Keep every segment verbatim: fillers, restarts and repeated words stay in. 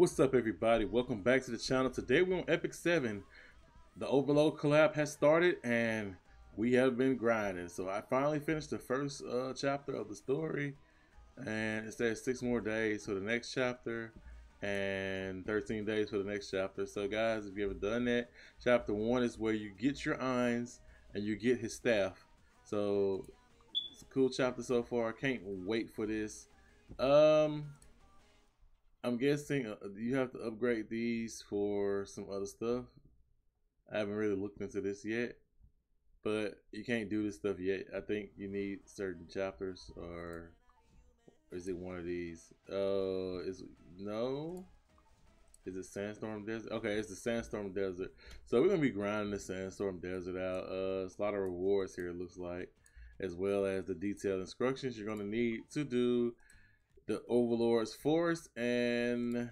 What's up, everybody? Welcome back to the channel. Today we're on Epic seven. The Overlord collab has started and we have been grinding. So I finally finished the first uh, chapter of the story, and it says six more days for the next chapter and thirteen days for the next chapter. So guys, if you haven't done that, chapter one is where you get your Ainz and you get his staff. So it's a cool chapter so far. I can't wait for this. Um, I'm guessing uh, you have to upgrade these for some other stuff. I haven't really looked into this yet, but you can't do this stuff yet. I think you need certain chapters, or, or is it one of these? Uh, is no, is it Sandstorm Desert? Okay, it's the Sandstorm Desert. So we're gonna be grinding the Sandstorm Desert out. Uh, it's a lot of rewards here, it looks like, as well as the detailed instructions you're gonna need to do the Overlord's Force and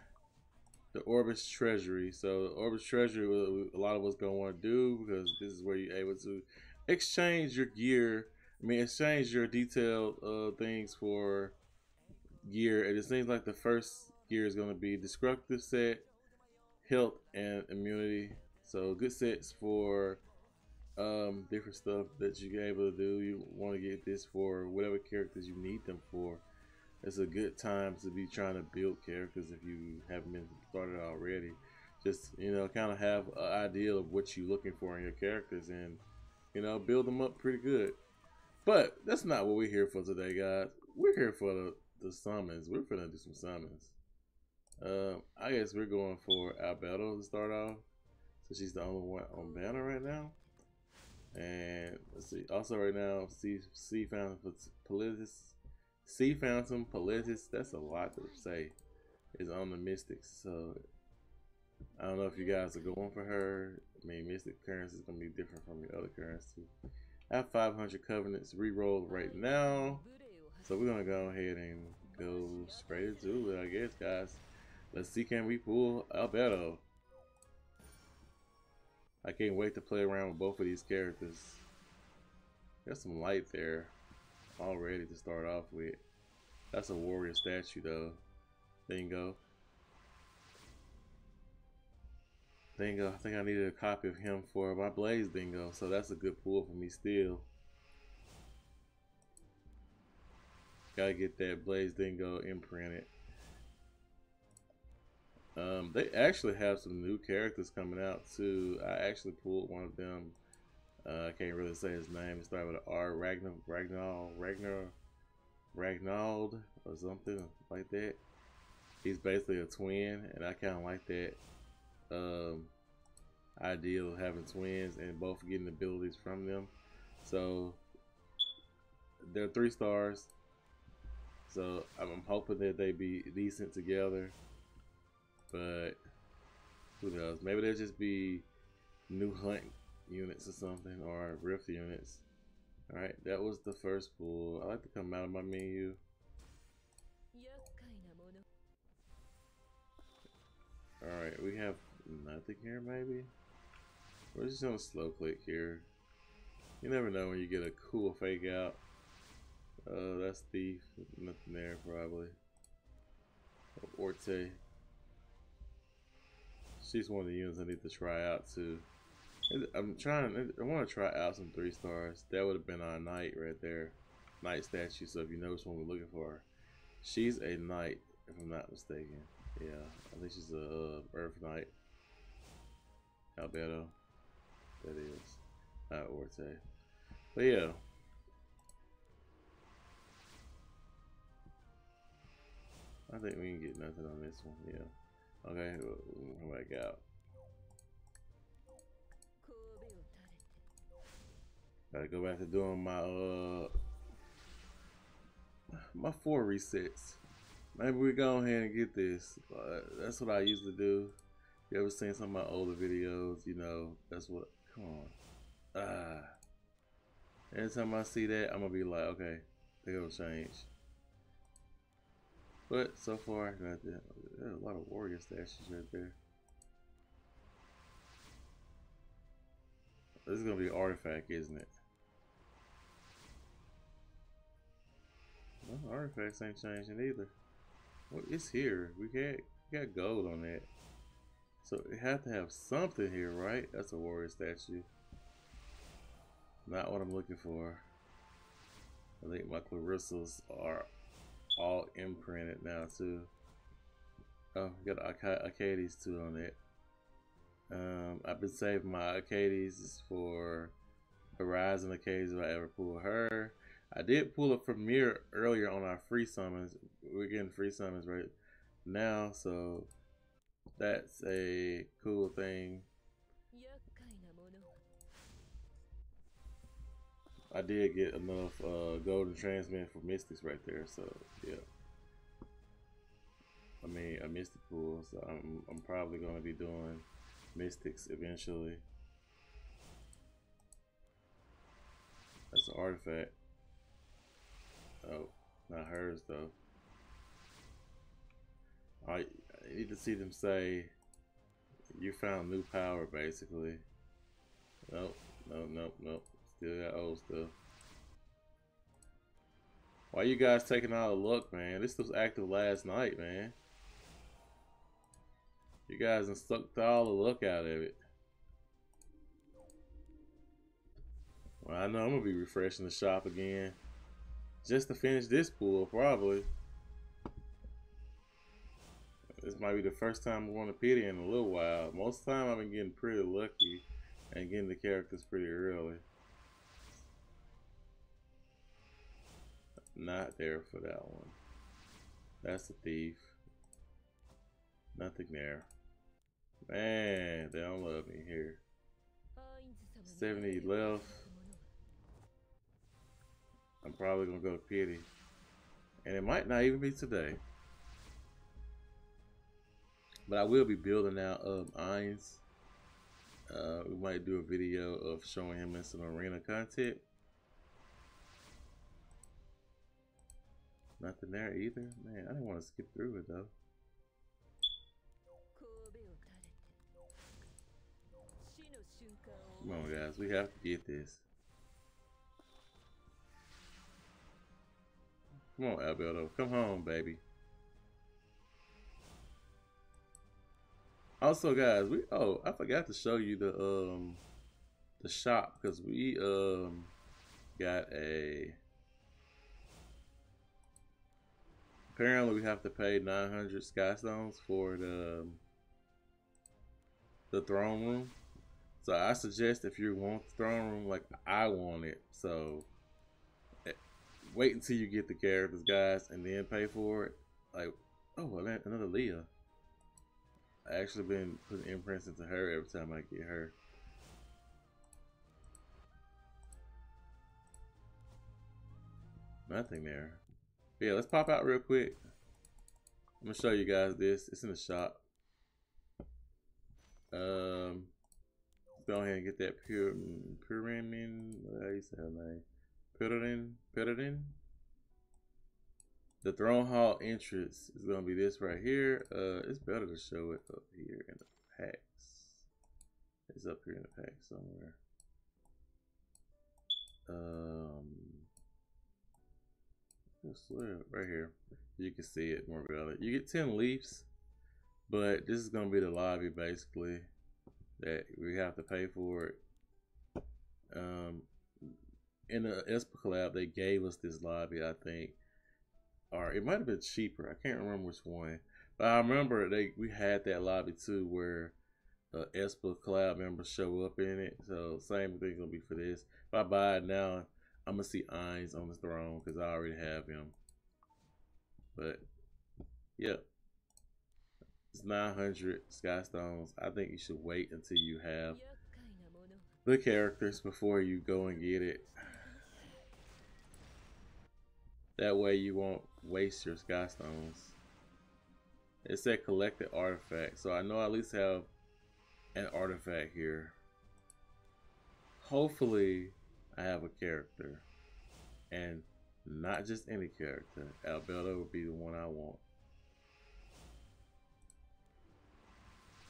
the Orbis Treasury. So the Orbis Treasury, a lot of us gonna want to do, because this is where you're able to exchange your gear. I mean, exchange your detailed uh, things for gear. And it seems like the first gear is gonna be destructive set, health, and immunity. So good sets for um, different stuff that you're able to do. You want to get this for whatever characters you need them for. It's a good time to be trying to build characters if you haven't been started already. Just, you know, kind of have an idea of what you're looking for in your characters and, you know, build them up pretty good. But that's not what we're here for today, guys. We're here for the, the summons. We're gonna do some summons. Um, I guess we're going for Albedo to start off. So she's the only one on banner right now. And let's see. Also right now, Sea Phantom Paletis. Sea Phantom Paletis, that's a lot to say, is on the Mystics. So I don't know if you guys are going for her. I mean, Mystic currency is going to be different from your other currency. I have five hundred Covenants rerolled right now. So we're going to go ahead and go straight into it, I guess, guys. Let's see, can we pull Albedo? I can't wait to play around with both of these characters. There's some light there already to start off with. That's a warrior statue though. Dingo. Dingo, I think I needed a copy of him for my Blaze Dingo, so that's a good pull for me still. Gotta get that Blaze Dingo imprinted. Um, they actually have some new characters coming out too. I actually pulled one of them. Uh, I can't really say his name. It started with an R. Ragnar, Ragnar, Ragnar, Ragnvaldr, or something like that. He's basically a twin, and I kind of like that um, idea of having twins and both getting abilities from them. So they're three stars. So I'm hoping that they be decent together. But who knows? Maybe they'll just be new hunt units or something, or rift units. All right, that was the first pull. I like to come out of my menu. All right, we have nothing here. Maybe we're just gonna slow click here. You never know when you get a cool fake out. Uh, that's thief. Nothing there probably. Or Orte. She's one of the units I need to try out too. I'm trying, I want to try out some three stars. That would have been our knight right there. Knight statue, so if you know which one we're looking for. She's a knight, if I'm not mistaken. Yeah, I think she's a uh, earth knight. Albedo. That is. Not Orte. But yeah. I think we can get nothing on this one, yeah. Okay, we'll come back out. Gotta go back to doing my uh my four resets. Maybe we go ahead and get this. Uh, that's what I usually do. You ever seen some of my older videos? You know, that's what. Come on. Ah. Every time I see that, I'm gonna be like, okay, they're gonna change. But so far, right there, there's a lot of warrior stashes right there. This is gonna be an artifact, isn't it? Well, artifacts ain't changing either. Well, it's here. We can't You got gold on that. So it have to have something here, right? That's a warrior statue. Not what I'm looking for. I think my Clarissas are all imprinted now too. Oh, got Arcades too on it. Um, I've been saving my Arcades for Horizon Arcades if I ever pull her. I did pull a Premier earlier on our free summons. We're getting free summons right now, so that's a cool thing. I did get enough uh, golden transmit for Mystics right there, so yeah. I mean, a Mystic pool, so I'm, I'm probably going to be doing Mystics eventually. That's an artifact. Oh, not hers though. I, I need to see them say, you found new power basically. Nope, nope, nope, nope. Still got old stuff. Why you guys taking all the luck, man? This was active last night, man. You guys done sucked all the luck out of it. Well, I know I'm gonna be refreshing the shop again just to finish this pool, probably. This might be the first time I'm going to pity in a little while. Most of the time I've been getting pretty lucky and getting the characters pretty early. Not there for that one. That's a thief. Nothing there. Man, they don't love me here. seventy left. I'm probably gonna go to pity. And it might not even be today. But I will be building out um, Ainz. Uh, we might do a video of showing him in some arena content. Nothing there either? Man, I didn't want to skip through it though. Come on guys, we have to get this. Come on Albedo, come home baby. Also guys, we oh, I forgot to show you the um the shop because we um got a apparently we have to pay nine hundred sky stones for the the throne room. So I suggest if you want the throne room like I want it, so wait until you get the characters guys and then pay for it. Like, oh, another Leah. I actually been putting imprints into her every time I get her. Nothing there. Yeah, let's pop out real quick. I'm gonna show you guys this. It's in the shop. Um, let's go ahead and get that pure pyramid. What I used to have name. Pyramid, pyramid. The throne hall entrance is gonna be this right here. Uh, it's better to show it up here in the packs. It's up here in the pack somewhere. Um. Right here, you can see it more valid. You get ten leaves, but this is gonna be the lobby basically that we have to pay for it. Um, in the Esper collab, they gave us this lobby, I think, or it might have been cheaper. I can't remember which one, but I remember they we had that lobby too where uh, Esper collab members show up in it. So same thing gonna be for this. If I buy it now, I'm gonna see Ainz on the throne because I already have him. But yep, it's nine hundred sky stones. I think you should wait until you have the characters before you go and get it. That way you won't waste your sky stones. It said collected artifact, so I know I at least have an artifact here. Hopefully I have a character, and not just any character. Albedo would be the one I want.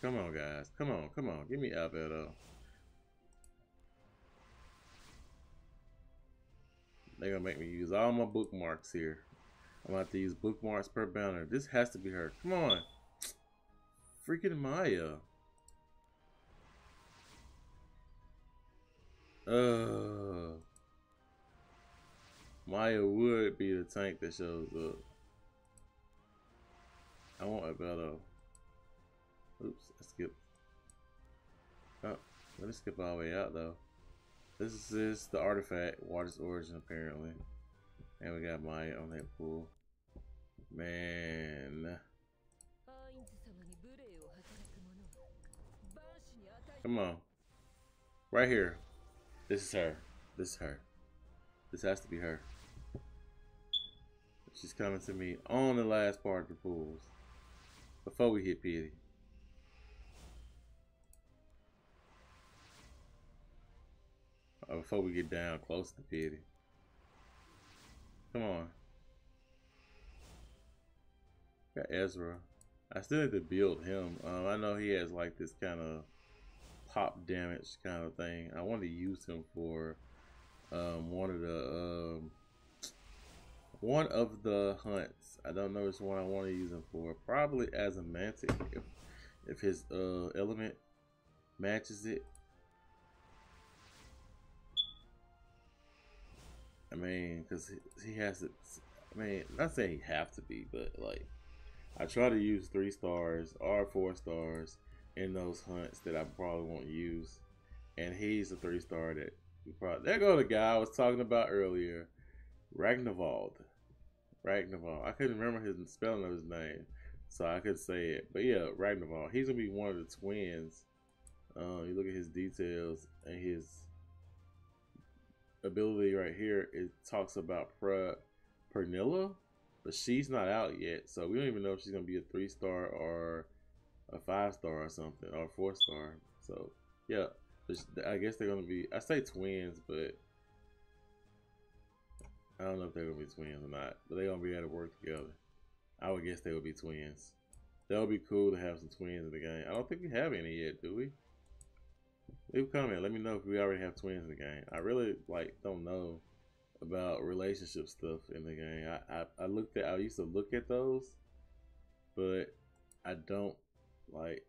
Come on, guys. Come on, come on. Give me Albedo. They're gonna make me use all my bookmarks here. I'm about to use bookmarks per banner. This has to be her. Come on. Freaking Maya. Uh, Maya would be the tank that shows up. I want Albedo. Oops, I skipped. Oh, let me skip all the way out though. This is the artifact, Water's Origin apparently. And we got Maya on that pool. Man. Come on. Right here. This is her. This is her. This has to be her. She's coming to me on the last part of the pools. Before we hit P. Or before we get down close to P. Come on. Got Ezra. I still need to build him. Um, I know he has like this kind of pop damage kind of thing. I want to use him for um, one of the um, one of the hunts. I don't know which one I want to use him for. Probably as a mantic if, if his uh, element matches it. I mean, because he has to, I mean, not saying he have to be, but like, I try to use three stars or four stars in those hunts that I probably won't use. And he's a three star that we probably, there go the guy I was talking about earlier, Ragnvaldr. Ragnvaldr. I couldn't remember his spelling of his name, so I couldn't say it. But yeah, Ragnvaldr. He's going to be one of the twins. Uh, you look at his details and his ability right here, it talks about Pernilla, but she's not out yet, so we don't even know if she's gonna be a three star or a five star or something, or four star. So yeah, I guess they're gonna be, I say twins, but I don't know if they're gonna be twins or not, but they're gonna be able to work together. I would guess they would be twins. That would be cool to have some twins in the game. I don't think we have any yet, do we? Leave a comment. Let me know if we already have twins in the game. I really like don't know about relationship stuff in the game. I, I I looked at I used to look at those, but I don't like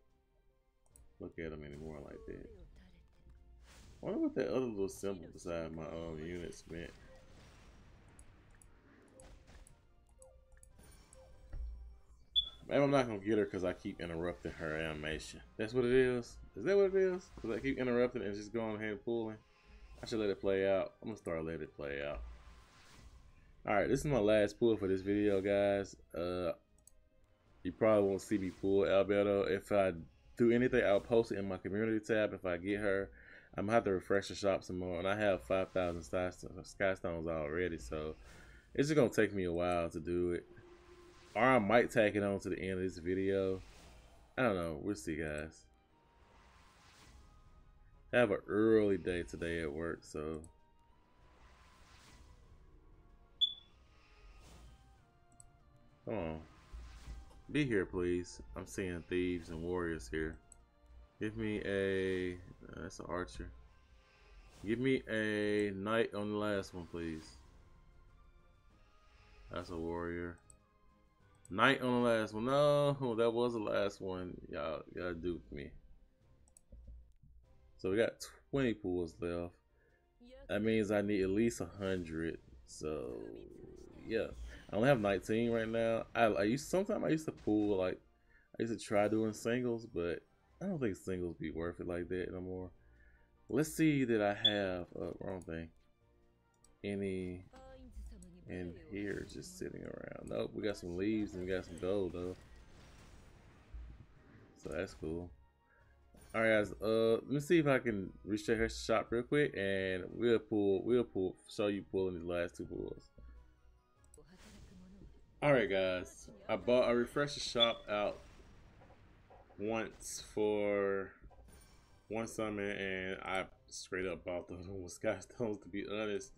look at them anymore like that. I wonder what that other little symbol beside my own units meant. Maybe I'm not gonna get her because I keep interrupting her animation. That's what it is. Is that what it is? Because I keep interrupting and just going ahead and pulling. I should let it play out. I'm gonna start letting it play out. All right, this is my last pull for this video, guys. Uh, you probably won't see me pull Albedo. If I do anything, I'll post it in my community tab. If I get her, I'm gonna have to refresh the shop some more. And I have five thousand sky stones already, so it's just gonna take me a while to do it. Or I might tack it on to the end of this video. I don't know. We'll see, guys. I have an early day today at work, so. Come on. Be here, please. I'm seeing thieves and warriors here. Give me a... Uh, that's an archer. Give me a knight on the last one, please. That's a warrior. Knight on the last one. No, that was the last one. Y'all gotta do with me. So we got twenty pools left. That means I need at least a hundred. So yeah, I only have nineteen right now. I, I used sometimes I used to pool like I used to try doing singles, but I don't think singles be worth it like that no more. Let's see that I have uh, wrong thing. Any. And here, just sitting around. Nope, we got some leaves and we got some gold though, so that's cool. All right, guys. Uh, let me see if I can recheck her shop real quick, and we'll pull, we'll pull, show you pulling these last two pulls. All right, guys. I bought, I refreshed the shop out once for one summon, and I straight up bought those with sky stones. To be honest.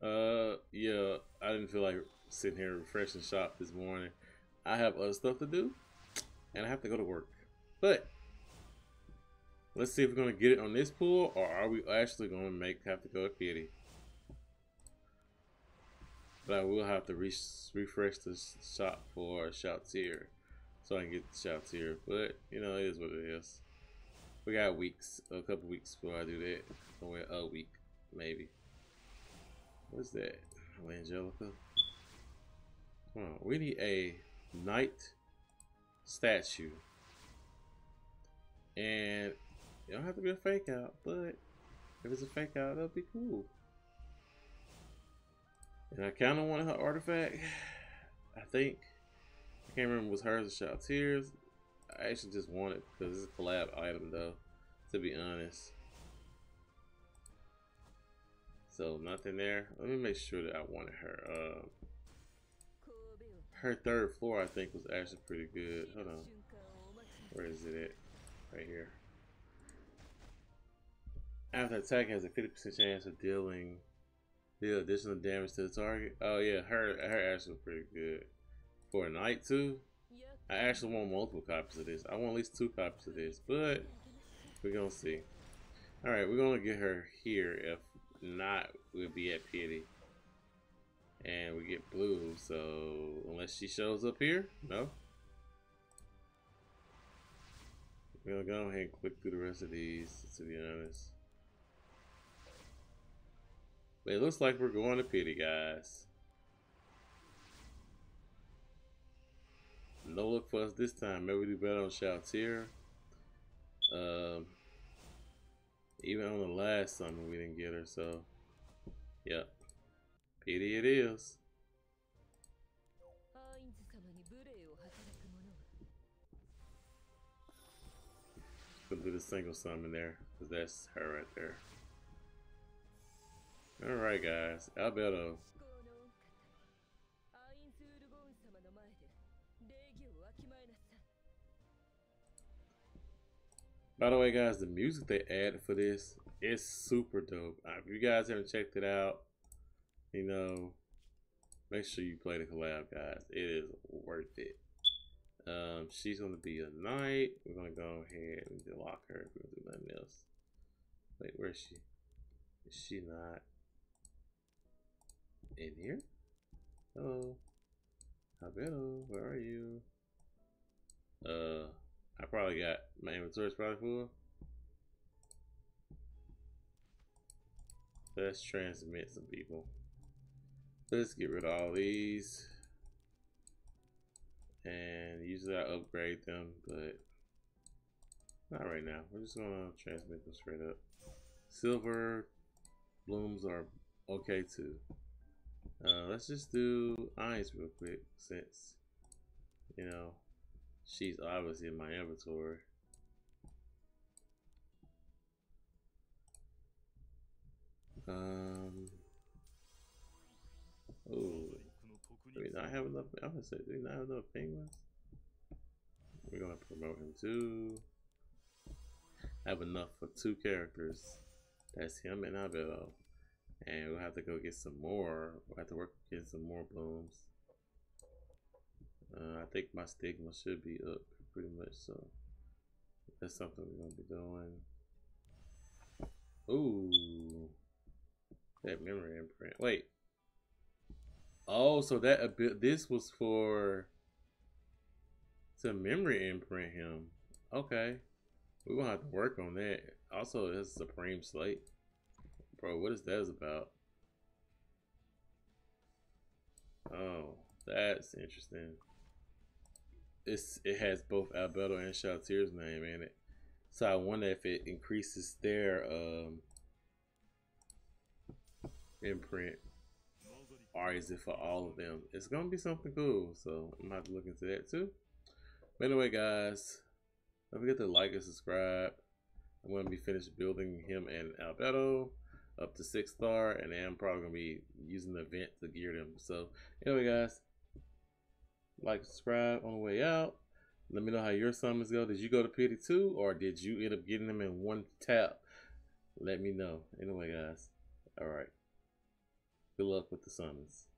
Uh, yeah, I didn't feel like sitting here refreshing shop this morning. I have other stuff to do, and I have to go to work. But let's see if we're gonna get it on this pool, or are we actually gonna make have to go to P D? But I will have to re refresh the shop for Shalltear. so I can get shots here. But you know, it is what it is. We got weeks, a couple weeks before I do that. Somewhere a week, maybe. What's that? Oh, Angelica. Come on, we need a knight statue. And it don't have to be a fake out, but if it's a fake out, that'll be cool. And I kind of wanted her artifact. I think. I can't remember if it was hers or Shalltear's. I actually just want it because it's a collab item, though, to be honest. So, nothing there. Let me make sure that I wanted her. Uh, her third floor, I think, was actually pretty good. Hold on. Where is it at? Right here. After attack, it has a fifty percent chance of dealing deal additional damage to the target. Oh, yeah. Her, her actually was pretty good. For a knight, too. I actually want multiple copies of this. I want at least two copies of this, but we're gonna see. Alright, we're gonna get her here. If not, we'll be at Pity. And we get blue, so unless she shows up here, no. We're gonna go ahead and click through the rest of these, to be honest. But it looks like we're going to Pity, guys. No look for us this time. Maybe we do better on Shalltear. Um, even on the last summon, we didn't get her. So, yep. Pity it is. Gonna do the single summon there, because that's her right there. Alright, guys. Albedo. By the way, guys, the music they added for this is super dope. If you guys haven't checked it out, you know, make sure you play the collab, guys. It is worth it. Um, she's going to be a knight. We're going to go ahead and lock her if we don't do nothing else. Wait, where is she? Is she not in here? Hello. Albedo, where are you? Uh... I probably got my inventory's probably full. Let's transmit some people. Let's get rid of all these. And usually I upgrade them, but not right now. We're just gonna transmit them straight up. Silver blooms are okay too. Uh, let's just do Ainz real quick since, you know, she's obviously in my inventory. Um. Oh, do we not have enough? I'm gonna say, do we not have enough penguins? We're gonna promote him too. I have enough for two characters. That's him and Albedo. And we'll have to go get some more. We'll have to work get some more blooms. Uh, I think my stigma should be up pretty much, so that's something we're gonna be doing. Ooh, that memory imprint. Wait. Oh, so that this was for to memory imprint him. Okay, we're gonna have to work on that. Also, this Supreme Slate, bro. What is that about? Oh, that's interesting. It's, it has both Albedo and Shalltear's name in it. So I wonder if it increases their um, imprint. Or is it for all of them? It's going to be something cool. So I'm going to have to look into that too. But anyway, guys. Don't forget to like and subscribe. I'm going to be finished building him and Albedo up to six star. And then I'm probably going to be using the event to gear them. So anyway, guys. Like, subscribe on the way out. Let me know how your summons go. Did you go to Pity too, or did you end up getting them in one tap? Let me know. Anyway, guys. All right. Good luck with the summons.